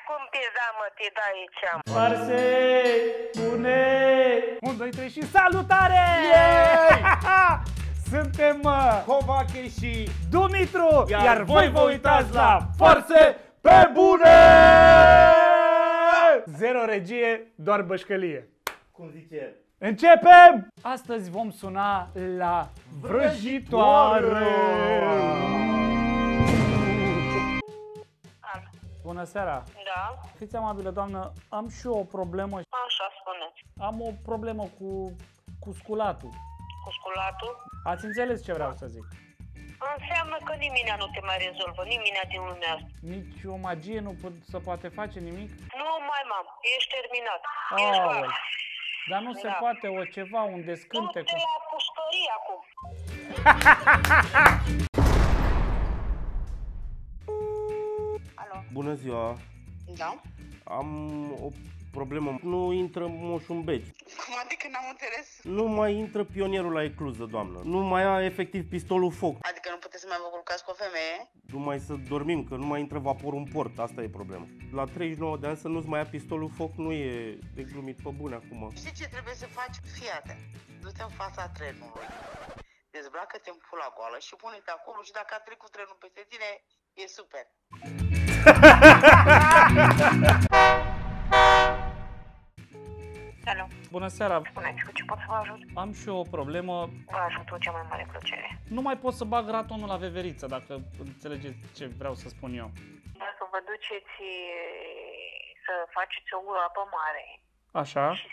acum pe zamă te da aici. Farse Bune! 1, 2, 3 și salutare! Suntem Covache și Dumitru, iar voi vă uitați la Farse pe Bune! Zero regie, doar bășcălie. Cum zice? Începem! Astăzi vom suna la vrăjitoare! Bună seara! Da? Fiți amabilă, doamnă, am și eu o problemă. Așa, spuneți. Am o problemă cu sculatul. Cu sculatul? Ați înțeles ce vreau să zic. Înseamnă că nimeni nu te mai rezolvă, nimeni din lumea asta. Nici o magie nu se poate face nimic? Nu mai, mam, ești terminat. Ești dar nu se poate o ceva, un descântec. Nu te la pușcării acum. Alo. Bună ziua. Da? Am o problemă. Nu intră moșul beci. Cum adică n-am înțeles? Nu mai intră pionierul la ecluză, doamnă. Nu mai a efectiv pistolul foc. Adică nu puteți să mai vă culcați cu o femeie? Nu mai să dormim, că nu mai intră vaporul în port. Asta e problema. La 39 de ani să nu-ți mai ia pistolul foc nu e de glumit pe bune acum. Știi ce trebuie să faci? Fii atent. Du-te în fața trenului. Dezbracă-te în pula goală și pune-te acolo și dacă a trecut trenul peste tine, e super. Hello. Bună seara! Spuneți, cu ce pot să vă ajut? Am și eu o problemă. Vă ajut cu cea mai mare plăcere. Nu mai pot să bag ratonul la veveriță, dacă înțelegeți ce vreau să spun eu. Dacă vă duceți să faceți o ură apă mare. Așa. Și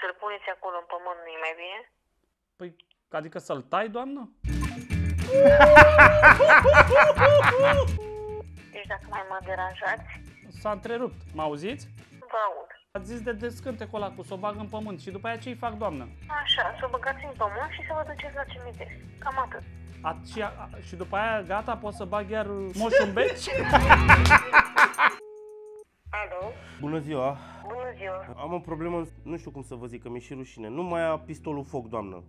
să-l puneți acolo în pământ, nu-i mai bine? Păi, adică să-l tai, doamnă? Deci dacă mai mă deranjați... S-a întrerupt. Mă auziți? Vă aud. Ați zis de descântecul ăla cu să o bag în pământ și după aia ce-i fac, doamnă? Așa, să o băgați în pământ și să vă duceți la cimitir. Cam atât. Și după aia, gata, pot să bag iar moșul în bec? Alo? Bună ziua! Bună ziua! Am o problemă, nu știu cum să vă zic, că mi-e și rușine. Nu mai ia pistolul foc, doamnă.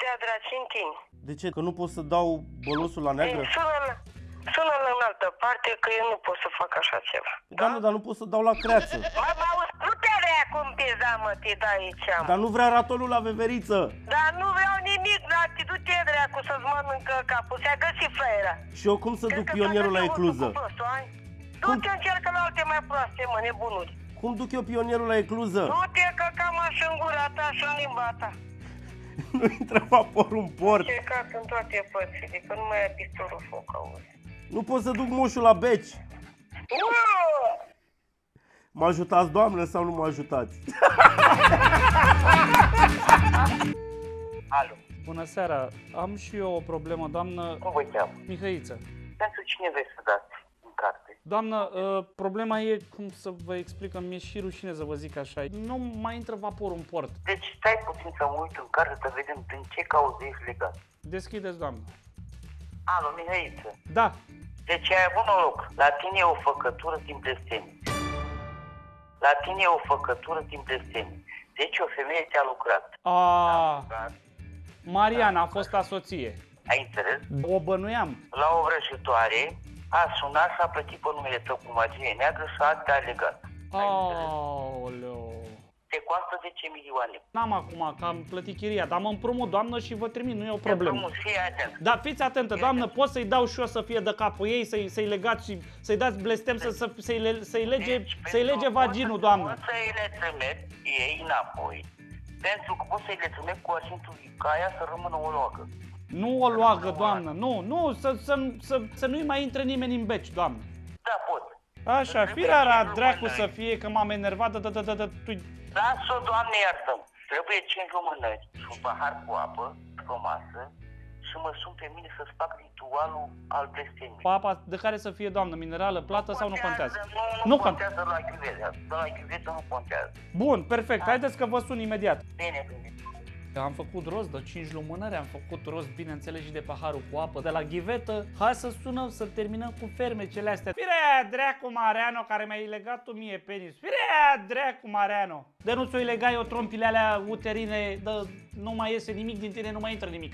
De-a draci în tine. De ce? Că nu pot să dau bolosul la neagră? Sună-l în altă parte că eu nu pot să fac așa ceva. Da, nu, dar nu pot să dau la creață. Mama, nu te vei acum pe zamă, te dai aici. Dar nu vrea ratonul la veveriță. Dar nu vreau nimic, dar te du-te dreacu să-ți mănâncă capul, ți-a găsit fraiera. Și eu cum să duc pionierul la ecluză? Du-te încearcă la alte mai proaste, mă, nebunuri. Cum duc eu pionierul la ecluză? Du-te că cam așa în gura ta și în limba ta. Nu intră vaporul în port. Încercat în toate părțile, că nu mai ai pistolul foc, auzi. Nu pot să duc moșul la beci. Mă ajutați, doamnă, sau nu mă ajutați? Alo. Bună seara. Am și eu o problemă, doamnă. Cum vă cheamă? Mihăiță. Pentru cine vrei să dați în carte? Doamnă, problema e, cum să vă explic, mi-e și rușine să vă zic așa. Nu mai intră vaporul în port. Deci stai puțin să mă uit în carte să vedem din ce cauze ești legat. Deschideți, doamnă. Alo, Mihăiță. Da. Deci ai avut noroc. La tine e o făcătură din blestem. La tine e o făcătură din blestem. Deci o femeie ți-a lucrat. Mariana a fost asoție. Ai înțeles? O bănuiam. La o vrăjitoare a sunat, s-a plătit pe numele tău cu magie neagră și te-a legat. Aoleo. Te coastă 10 milioane. N-am acum, că am plătit chiria, dar mă împrumut, doamnă, și vă trimit, nu e o problemă. Dar fiți atentă, doamnă, pot să-i dau și eu să fie de capul ei, să-i legați și să-i dați blestem, să-i lege vaginul, doamnă. Pentru că poți să-i le trimit ei înapoi, pentru că poți să-i le trimit cu argintul ca aia să rămână o loagă. Nu o loagă, doamnă, nu, să nu-i mai intre nimeni în beci, doamnă. Da, pot. Așa, firara dracu să fie, că m-am enervat, Lasă-o, Doamne, iartă-mi. Trebuie 5 lumânări și un pahar cu apă, o masă și mă sun pe mine să-ți fac ritualul al blestemii. Papa, de care să fie, doamnă, minerală, plată sau nu contează? Nu contează la chiuvetă, la chiuvetă nu contează. Bun, perfect, haideți că vă sun imediat. Bine, bine. Am făcut rost de 5 lumânări, am făcut rost, bineînțeles, și de paharul cu apă. De la ghivetă, hai să sunăm, să terminăm cu fermecele astea. Firea dreacu, Mariano, care mi-ai legat tu mie penis. Firea dreacu, Mariano. De nu ți-o-i legai o trompile alea uterine, de nu mai iese nimic din tine, nu mai intră nimic.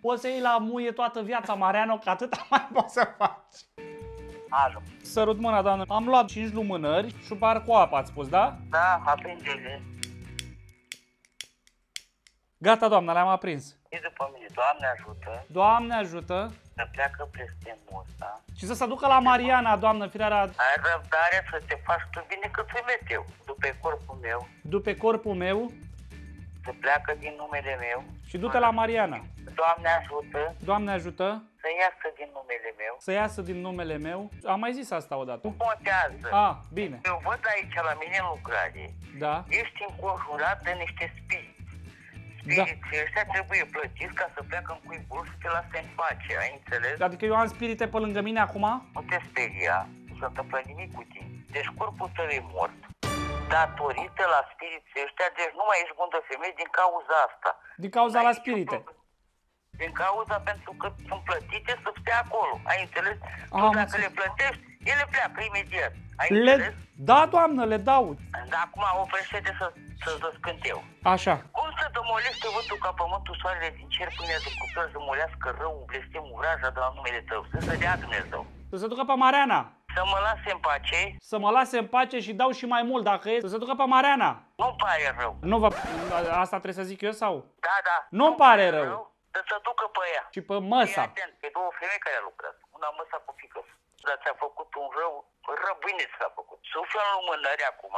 Poți să iei la muie toată viața, Mariano, că atâta mai poți să faci. Alo. Sărut mâna, doamnă. Am luat 5 lumânări și un par cu apă, ați spus, da? Da, aprinde-le. Gata, doamna, le-am aprins. E după mine, Doamne ajută. Doamne ajută. Să pleacă blestemul ăsta. Și să se ducă la Mariana, doamnă, fireara. Ai răbdare să te faci tu bine cât Dumnezeu. După corpul meu. După corpul meu. Să pleacă din numele meu. Și du-te la Mariana. Doamne ajută. Doamne ajută. Să iasă din numele meu. Să iasă din numele meu. Am mai zis asta odată. Nu contează. A, bine. Eu văd aici la mine în lucrare. Da. Ești înconjurat de niște spii. Spiriții ăștia trebuie plătiți ca să pleacă în cuibul și te lase în pace, ai înțeles? Adică eu am spirite pe lângă mine acum? Nu te speria, nu se întâmplă nimic cu tine. Deci corpul tău e mort. Datorită la spiriții ăștia, deci nu mai ești bună femeie din cauza asta. Din cauza la spirite? Din cauza pentru că sunt plătite să stea acolo, ai înțeles? Tu dacă le plătești, ele pleacă imediat, ai înțeles? Da, doamnă, le dau. Dar acum oprește-te să-ți răscânt eu. Așa. Cum să domolește vântul ca pământul, soarele din cer până de cuptor, să domolească rău, blestemul, vraja de la numele tău, să se dea Dumnezeu. Să se ducă pe Mariana. Să mă lase în pace. Să mă lase în pace și dau și mai mult dacă e. Să se ducă pe Mariana. Nu-mi pare rău. Nu vă... Asta trebuie să zic eu sau? Da, da. Nu-mi pare rău. Să se ducă pe ea. Și pe măsa. Fii atent, că e două femei care lucrează. Una măsa cu fică. Dar ți-a făcut un rău, răbâine ți l-a făcut. Suflă în lumânări acum.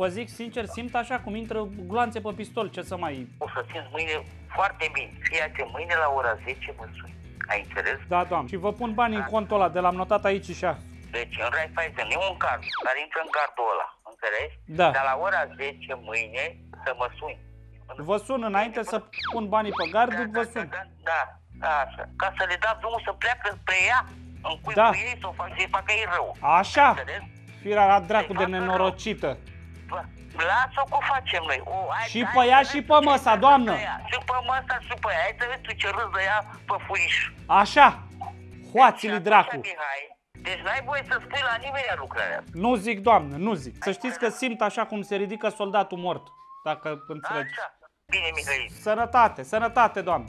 Vă zic sincer, simt așa cum intră gloanțe pe pistol, ce să mai... O să simți mâine foarte bine. Fii atent, mâine la ora 10 mă suni. Ai înțeles? Da, doamne. Și vă pun bani în contul ăla, de l-am notat aici și așa. Deci în Raiffeisen e un card, dar intră în cardul ăla, înțelegi? Da. Dar la ora 10 mâine să mă suni. Vă sun înainte să pun banii pe gardul, vă sun. Da, așa. Ca să le dați drumul să pleacă spre ea, în cuibul ei, să o facă ei rău. Așa? Firea la dracu de nenorocită. Lasă-o că o facem noi. Și pe ea și pe măsa, doamnă. Și pe măsa și pe ea. Hai să vezi tu ce râzi de ea pe furiș. Așa. Hoați-l dracu. Deci n-ai voie să spui la nimeni lucrarea. Nu zic, doamnă, nu zic. Să știți că simt așa cum se ridică soldatul mort. Dacă înțelegi. Bine, Mihai. Sănătate, sănătate, doamnă.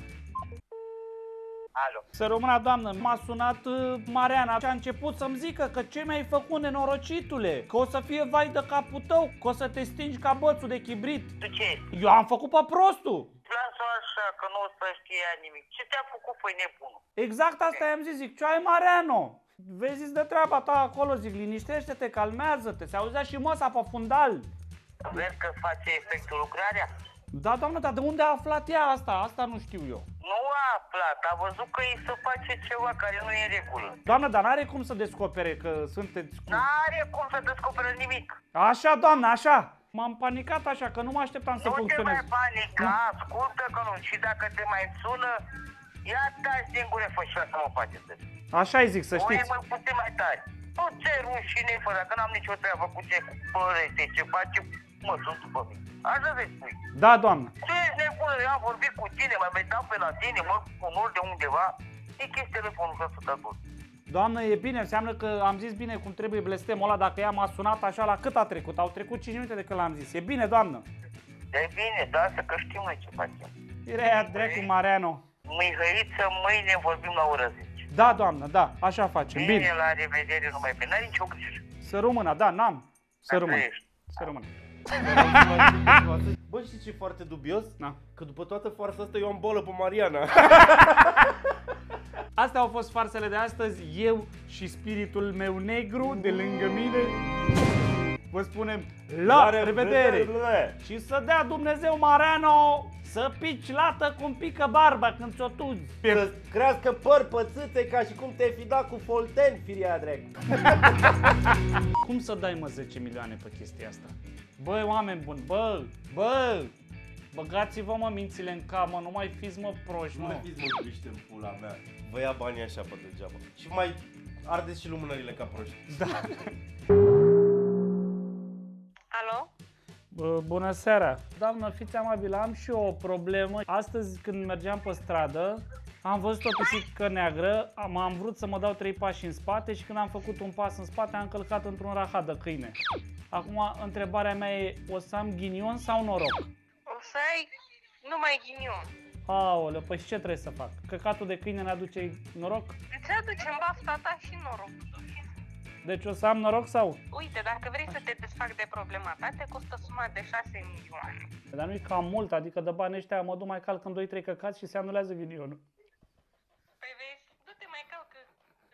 Alo. Să rămână, doamnă, m-a sunat Mariana și a început să-mi zică că ce mi-ai făcut, nenorocitule, că o să fie vai de capul tău, că o să te stingi ca bățul de chibrit. Tu ce? Eu am făcut pe prostul. Lasă-o așa, că nu o să știe nimic. Ce te-a făcut, păi nebunul? Exact asta i-am zis, zic, ce ai, Mariano? Vezi de treaba ta acolo, zic, liniștește-te, calmează-te, se auzea și măsa pe fundal. Vezi că face efectul lucrarea? Da, doamnă, dar de unde a aflat ea asta? Asta nu știu eu. Nu a aflat, a văzut că îi se face ceva care nu e în regulă. Doamnă, dar n-are cum să descopere că sunteți cu... N-are cum să descopere nimic. Așa, doamnă, așa. M-am panicat așa, că nu mă așteptam să funcționez. Nu te mai panica, ascultă că nu. Și dacă te mai sună, ia taci din gură, fă și lasă-mă face să zic. Așa-i zic, să știți. O e mai puțin mai tare. Nu ți-e rușine, fără, că n-am nicio treabă cu ce părete, ce faci, mă sunt după mine. Așa vezi spui. Da, doamnă. Tu ești nebună, eu am vorbit cu tine, mai metam pe la tine, mă unor de undeva, e chestia telefonul să te adun. Doamnă, e bine, înseamnă că am zis bine cum trebuie blestemul ăla, dacă ea m-a sunat așa, la cât a trecut? Au trecut 5 minute de când l-am zis. E bine, doamnă. E bine, da, să că știm noi ce facem. Irea, dracu, Mariano. Mihăiță, mâine vorbim la ora 10. Da, doamnă, da, așa facem. Bine, bine. La revedere, nu mai bine, n-ai nicio grijă. Să rămână, da, n-am. Să rămână. Să rămână. Bă, știi ce e foarte dubios? Na. Că după toată farsa asta eu am bolă pe Mariana. Astea au fost farsele de astăzi. Eu și spiritul meu negru de lângă mine. Vă spunem la revedere. Și să dea Dumnezeu, Mariano, să pici lată cum pică barba când ți-o tuzi. Să crească păr pățâte ca și cum te-ai fi dat cu Folten, firea dreacu. Cum să dai, mă, 10 milioane pe chestia asta? Băi, oameni buni, bă! Băgați-vă, mă, mințile în cap, mă, nu mai fiți, mă, proști, mă. Nu mai fiți, mă, triște în pula mea. Vă ia banii așa pe degeaba. Și mai ardeți și lumânările ca proști. Da. Bună seara! Doamnă, fiți amabilă, am și eu o problemă. Astăzi, când mergeam pe stradă, am văzut o pisică neagră, am vrut să mă dau 3 pași în spate și când am făcut un pas în spate, am călcat într-un rahat de câine. Acum, întrebarea mea e, o să am ghinion sau noroc? O să ai numai ghinion. Aoleu, păi și ce trebuie să fac? Căcatul de câine ne aduce noroc? Îți aducem bafta ta și noroc. Deci o să am noroc sau? Uite, dacă vrei să te desfac de problema ta, te costă suma de 6 milioane. Dar nu-i cam mult, adică de bani ăștia mă duc mai calc în 2-3 căcați și se anulează milionul. Păi vezi, du-te mai calc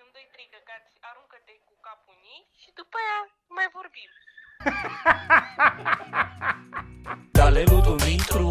în 2-3 căcați, aruncă-te cu capul în ei și după aia mai vorbim. D-ale lu' Dumitru